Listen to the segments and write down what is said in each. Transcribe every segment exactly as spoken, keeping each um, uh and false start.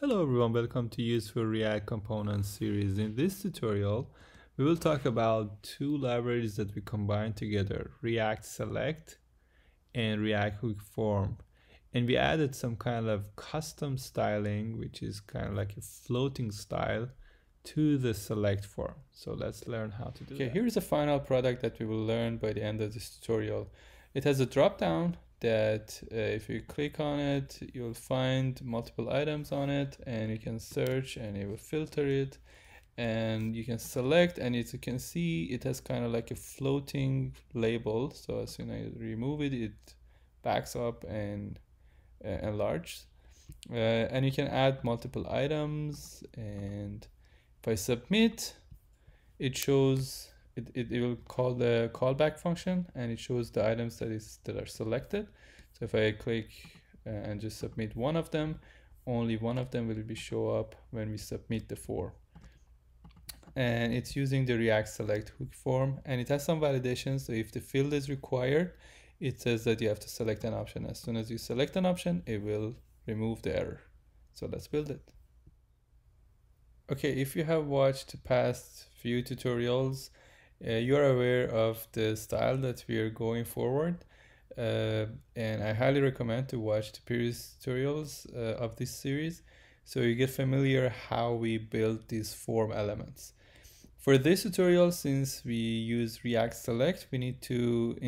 Hello everyone, welcome to Useful React Components series. In this tutorial, we will talk about two libraries that we combine together, React Select and React Hook Form. And we added some kind of custom styling, which is kind of like a floating style to the select form. So let's learn how to do okay, that. Here's the final product that we will learn by the end of this tutorial. It has a drop down that uh, if you click on it, you'll find multiple items on it, and you can search and it will filter it, and you can select, and as you can see, it has kind of like a floating label. So as soon as I remove it, it backs up and uh, enlarges, uh, and you can add multiple items. And if I submit, it shows It, it, it will call the callback function, and it shows the items that is that are selected. So if I click uh, and just submit one of them, only one of them will be show up when we submit the form. And it's using the React Select Hook Form, and it has some validation. So if the field is required, it says that you have to select an option. As soon as you select an option, it will remove the error. So let's build it. Okay, if you have watched the past few tutorials, Uh, you are aware of the style that we are going forward, uh, and I highly recommend to watch the previous tutorials uh, of this series, so you get familiar how we build these form elements. For this tutorial, since we use React Select, we need to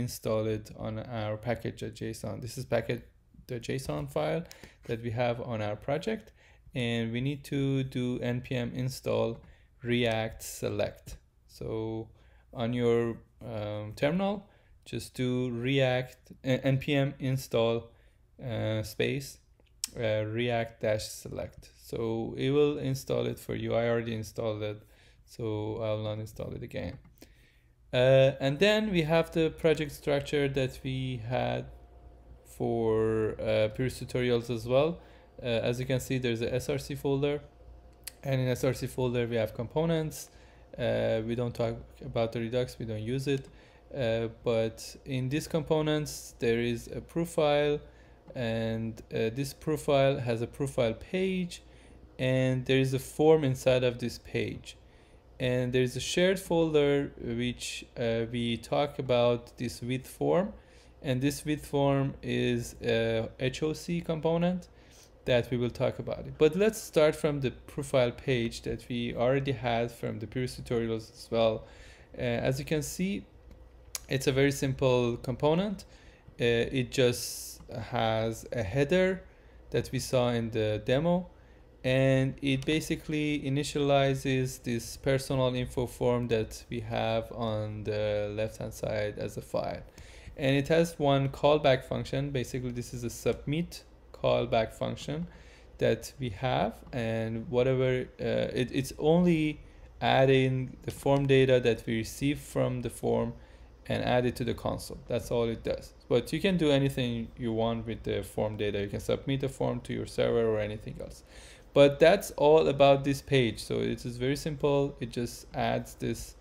install it on our package.json. This is package.json file that we have on our project, and we need to do npm install React Select. So on your um, terminal, just do react uh, npm install uh, space uh, react dash select. So it will install it for you. I already installed it, so I'll not install it again. Uh, and then we have the project structure that we had for uh, previous tutorials as well. Uh, as you can see, there's a S R C folder, and in S R C folder we have components. Uh, we don't talk about the Redux, we don't use it, uh, but in these components there is a profile, and uh, this profile has a profile page, and there is a form inside of this page, and there is a shared folder which uh, we talk about this with form, and this with form is a H O C component that we will talk about it. But let's start from the profile page that we already had from the previous tutorials as well. Uh, as you can see, it's a very simple component. Uh, it just has a header that we saw in the demo, and it basically initializes this personal info form that we have on the left hand side as a file. And it has one callback function. Basically, this is a submit callback function that we have, and whatever uh, it, it's only adding the form data that we receive from the form and add it to the console. That's all it does. But you can do anything you want with the form data. You can submit the form to your server or anything else. But that's all about this page. So it is very simple. It just adds this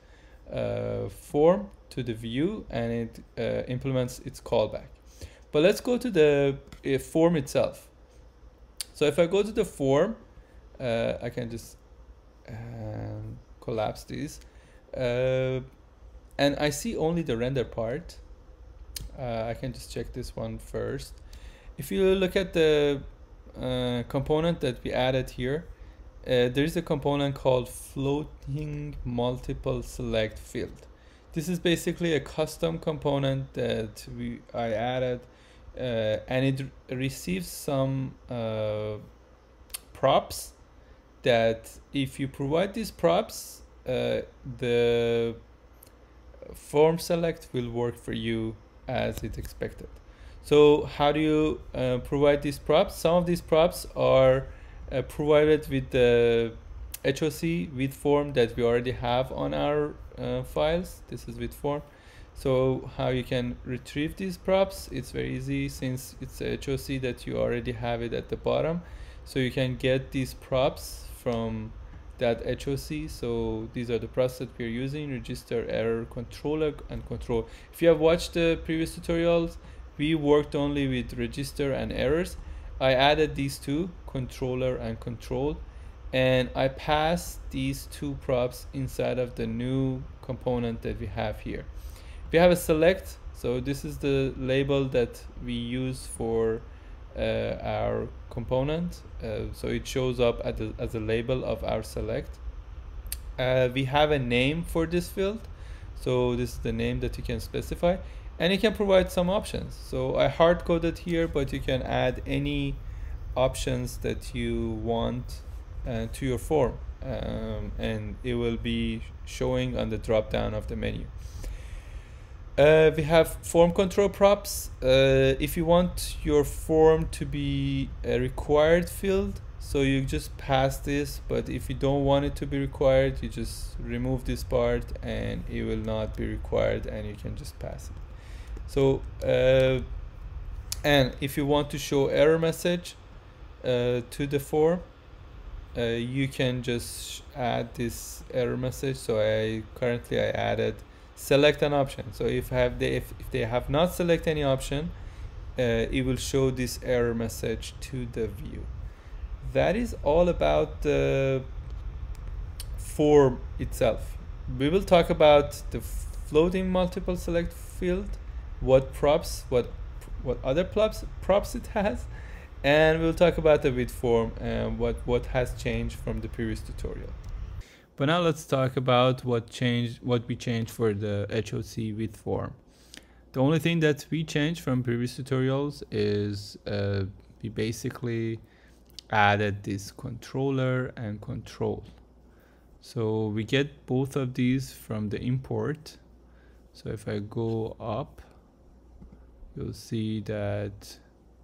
uh, form to the view, and it uh, implements its callback. But let's go to the uh, form itself. So if I go to the form, uh, I can just um, collapse these. Uh, and I see only the render part. Uh, I can just check this one first. If you look at the uh, component that we added here, uh, there is a component called floating multiple select field. This is basically a custom component that we I added, uh, and it receives some uh, props that if you provide these props, uh, the form select will work for you as it's expected. So how do you uh, provide these props? Some of these props are uh, provided with the H O C with form that we already have on our uh, files. This is with form. So how you can retrieve these props, it's very easy, since it's a H O C that you already have it at the bottom. So you can get these props from that H O C. So these are the props that we're using: register, error, controller, and control. If you have watched the previous tutorials, we worked only with register and errors. I added these two, controller and control, and I passed these two props inside of the new component that we have here. We have a select, so this is the label that we use for uh, our component, uh, so it shows up at the, as a label of our select. Uh, we have a name for this field, so this is the name that you can specify, and you can provide some options. So I hard coded here, but you can add any options that you want uh, to your form, um, and it will be showing on the drop down of the menu. Uh, we have form control props. Uh, if you want your form to be a required field, so you just pass this, but if you don't want it to be required, you just remove this part and it will not be required, and you can just pass it. So uh, and if you want to show error message uh, to the form, uh, you can just add this error message. So I currently I added select an option, so if have they if, if they have not select any option, uh, it will show this error message to the view. That is all about the form itself. We will talk about the floating multiple select field, what props, what what other props props it has, and we'll talk about the withForm and what what has changed from the previous tutorial. But now let's talk about what changed, what we changed for the H O C with form. The only thing that we changed from previous tutorials is uh, we basically added this controller and control. So we get both of these from the import. So if I go up, you'll see that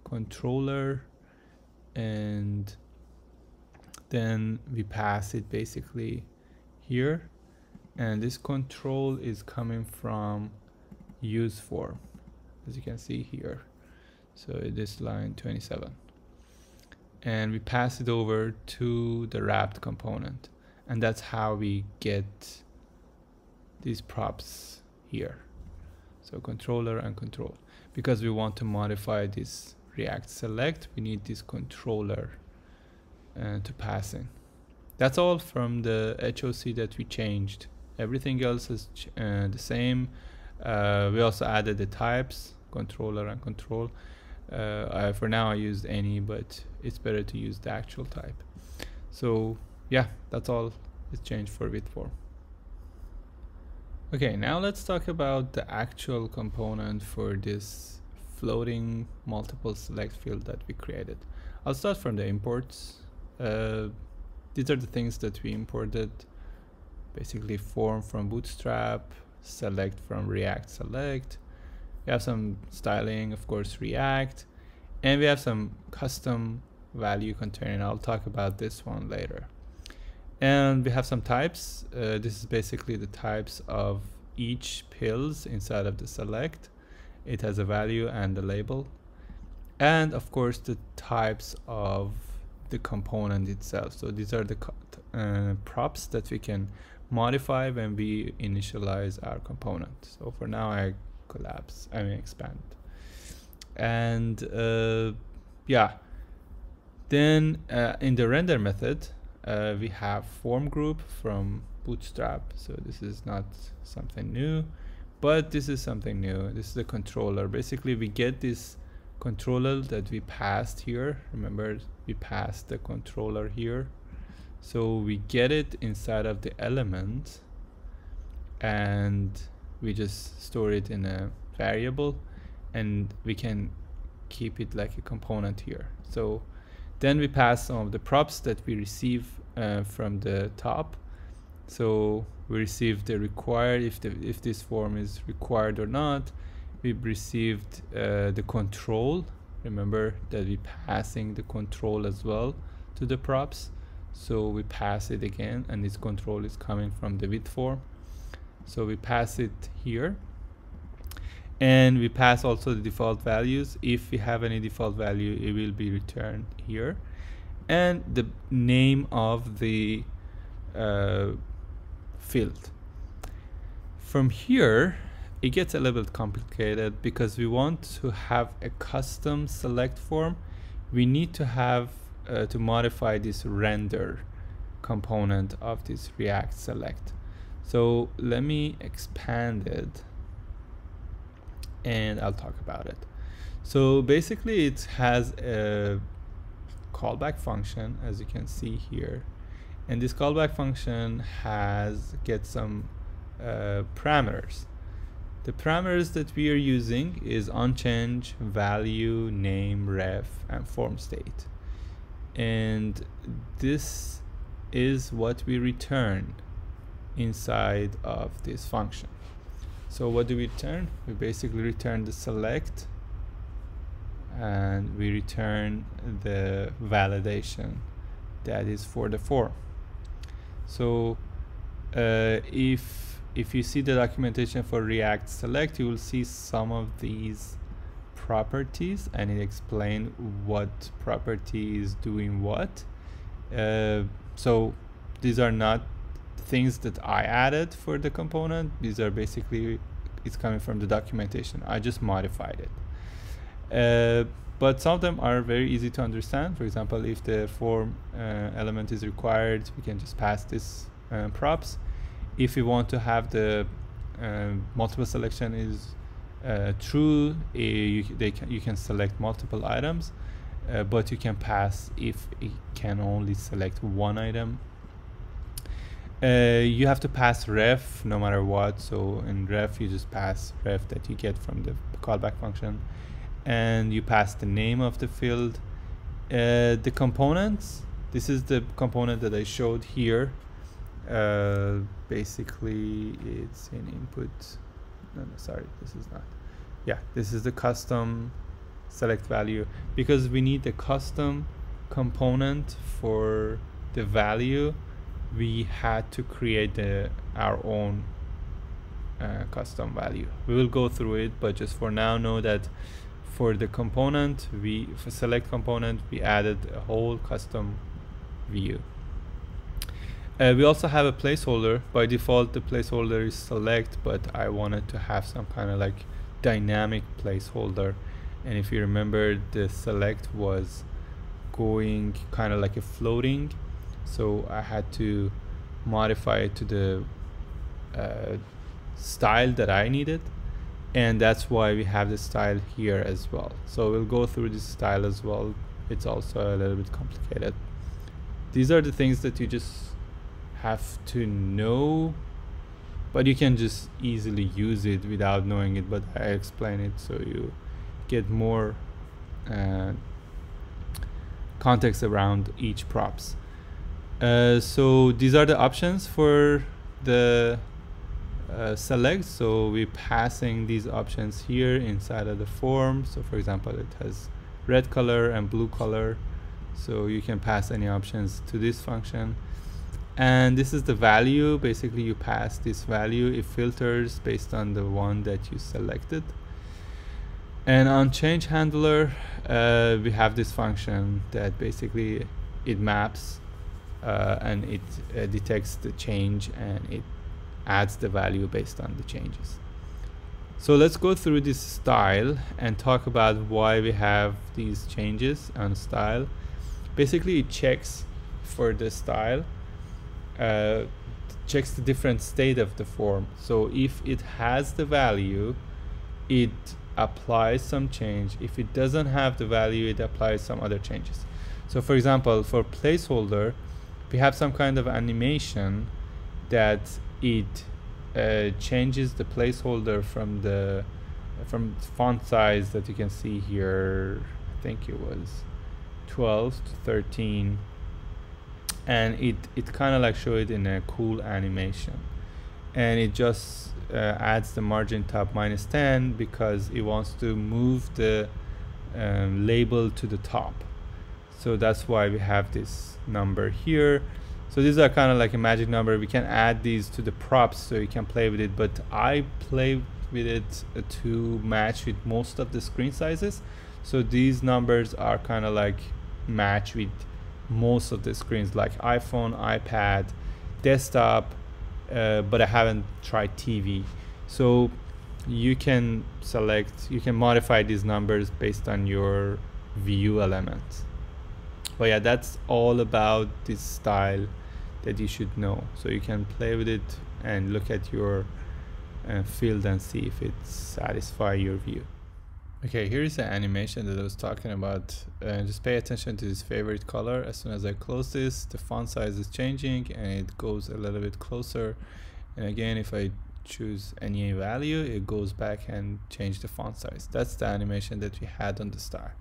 controller, and then we pass it basically here, and this control is coming from use form, as you can see here, so this line twenty-seven, and we pass it over to the wrapped component, and that's how we get these props here. So controller and control, because we want to modify this React select, we need this controller uh, to pass in. That's all from the H O C that we changed. Everything else is ch uh, the same. Uh, we also added the types, controller and control. Uh, I, for now I used any, but it's better to use the actual type. So yeah, that's all is changed for withForm. Okay, now let's talk about the actual component for this floating multiple select field that we created. I'll start from the imports. Uh, These are the things that we imported, basically form from Bootstrap, select from React Select. We have some styling, of course, React, and we have some custom value container, and I'll talk about this one later. And we have some types. Uh, this is basically the types of each pills inside of the select. It has a value and a label, and of course the types of the component itself. So these are the uh, props that we can modify when we initialize our component. So for now I collapse, I mean expand, and uh, yeah, then uh, in the render method uh, we have form group from Bootstrap. So this is not something new, but this is something new. This is the controller. Basically we get this controller that we passed here. Remember, we passed the controller here, so we get it inside of the element, and we just store it in a variable, and we can keep it like a component here. So then we pass some of the props that we receive uh, from the top. So we receive the required, if the if this form is required or not. We received uh, the control. Remember that we're passing the control as well to the props, so we pass it again, and this control is coming from the withForm, so we pass it here, and we pass also the default values. If we have any default value, it will be returned here, and the name of the uh, field. From here it gets a little bit complicated, because we want to have a custom select form we need to have uh, to modify this render component of this React Select. So let me expand it and I'll talk about it. So basically it has a callback function, as you can see here, and this callback function has get some uh, parameters. The parameters that we are using is onChange, value, name, ref, and form state, and this is what we return inside of this function. So what do we return? We basically return the select and we return the validation that is for the form. So uh, if if you see the documentation for React Select, you will see some of these properties and it explains what property is doing what. Uh, so these are not things that I added for the component. These are basically, it's coming from the documentation. I just modified it. Uh, but some of them are very easy to understand. For example, if the form uh, element is required, we can just pass this uh, props. If we want to have the uh, multiple selection is uh, true, uh, you, they can, you can select multiple items, uh, but you can pass if it can only select one item. Uh, you have to pass ref no matter what. So in ref, you just pass ref that you get from the callback function, and you pass the name of the field. Uh, the components, this is the component that I showed here. Uh, basically it's an input, no, no, sorry, this is not, yeah, this is the custom select value, because we need a custom component for the value. We had to create the, our own uh, custom value. We will go through it, but just for now, know that for the component, we for select component, we added a whole custom view. Uh, we also have a placeholder. By default, the placeholder is select, but I wanted to have some kind of like dynamic placeholder. And if you remember, the select was going kind of like a floating, so I had to modify it to the uh, style that I needed, and that's why we have the style here as well. So we'll go through this style as well. It's also a little bit complicated. These are the things that you just have to know, but you can just easily use it without knowing it, but I explain it so you get more uh, context around each props. Uh, so these are the options for the uh, select. So we're passing these options here inside of the form. So for example, it has red color and blue color, so you can pass any options to this function. And this is the value. Basically you pass this value, it filters based on the one that you selected. And on change handler, uh, we have this function that basically it maps Uh, and it uh, detects the change and it adds the value based on the changes. So let's go through this style and talk about why we have these changes on style. Basically it checks for the style, uh, checks the different state of the form. So if it has the value, it applies some change. If it doesn't have the value, it applies some other changes. So for example, for placeholder, we have some kind of animation that it uh, changes the placeholder from the from font size that you can see here, I think it was twelve to thirteen, and it it kind of like show it in a cool animation, and it just uh, adds the margin top minus ten because it wants to move the um, label to the top. So that's why we have this number here. So these are kind of like a magic number. We can add these to the props so you can play with it, but I played with it to match with most of the screen sizes. So these numbers are kind of like match with most of the screens, like iPhone, iPad, desktop, uh, but I haven't tried T V. So you can select, you can modify these numbers based on your view element. But yeah, that's all about this style that you should know. So you can play with it and look at your uh, field and see if it satisfies your view. Okay, here is the animation that I was talking about. Uh, just pay attention to this favorite color. As soon as I close this, the font size is changing and it goes a little bit closer. And again, if I choose any value, it goes back and change the font size. That's the animation that we had on the start.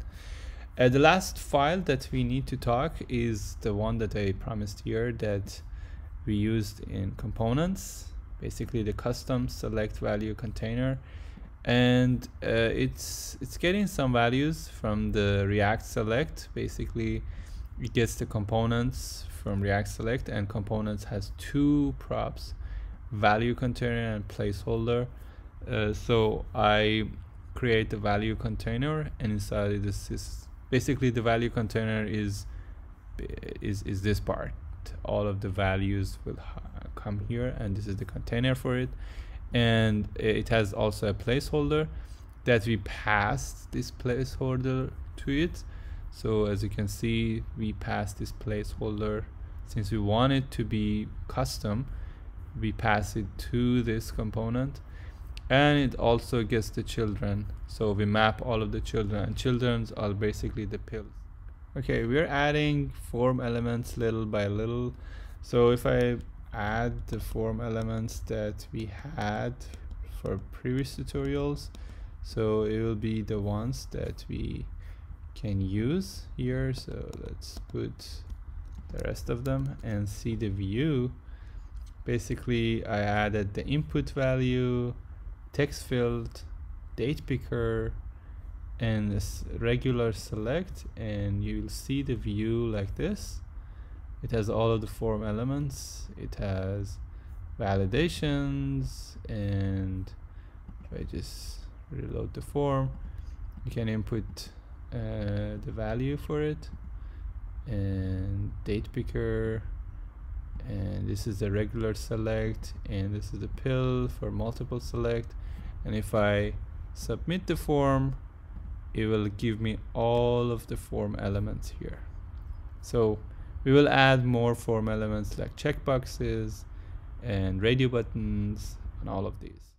Uh, the last file that we need to talk is the one that I promised here that we used in components, basically the custom select value container. And uh, it's it's getting some values from the React Select. Basically it gets the components from React Select, and components has two props, value container and placeholder. Uh, so I create the value container, and inside this is basically the value container is is is this part. All of the values will come here, and this is the container for it. And it has also a placeholder that we passed this placeholder to it. So as you can see, we passed this placeholder, since we want it to be custom, we pass it to this component. And it also gets the children, so we map all of the children, and children are basically the pills. Okay, we're adding form elements little by little. So if I add the form elements that we had for previous tutorials, so it will be the ones that we can use here. So let's put the rest of them and see the view. Basically I added the input value, text field, date picker, and this regular select, and you will see the view like this. It has all of the form elements, it has validations, and if I just reload the form, you can input uh, the value for it, and date picker, and this is the regular select, and this is the pill for multiple select. And if I submit the form, it will give me all of the form elements here. So we will add more form elements like checkboxes and radio buttons and all of these.